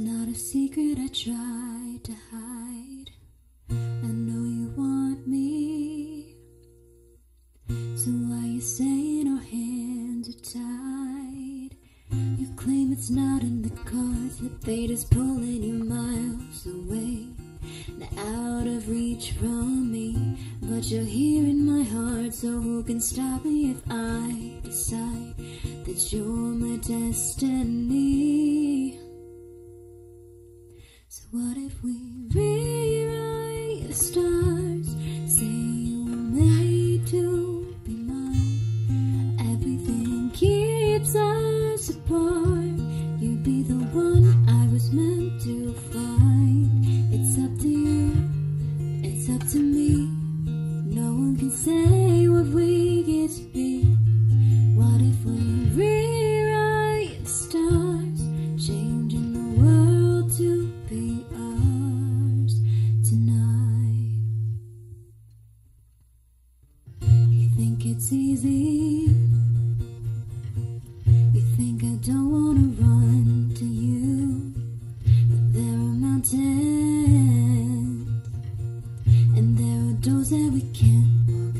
It's not a secret I tried to hide. I know you want me, so why you saying our hands are tied? You claim it's not in the cards, your fate is pulling you miles away and out of reach from me. But you're here in my heart, so who can stop me if I decide that you're my destiny? So what if we rewrite the stars? Say you were made to be mine. Everything keeps us apart. You'd be the one I was meant to find. It's up to you, it's up to me. No one can say what we get to be. What if we rewrite the stars, changing the world to be ours tonight? You think it's easy? You think I don't want to run to you? But there are mountains, and there are doors that we can't walk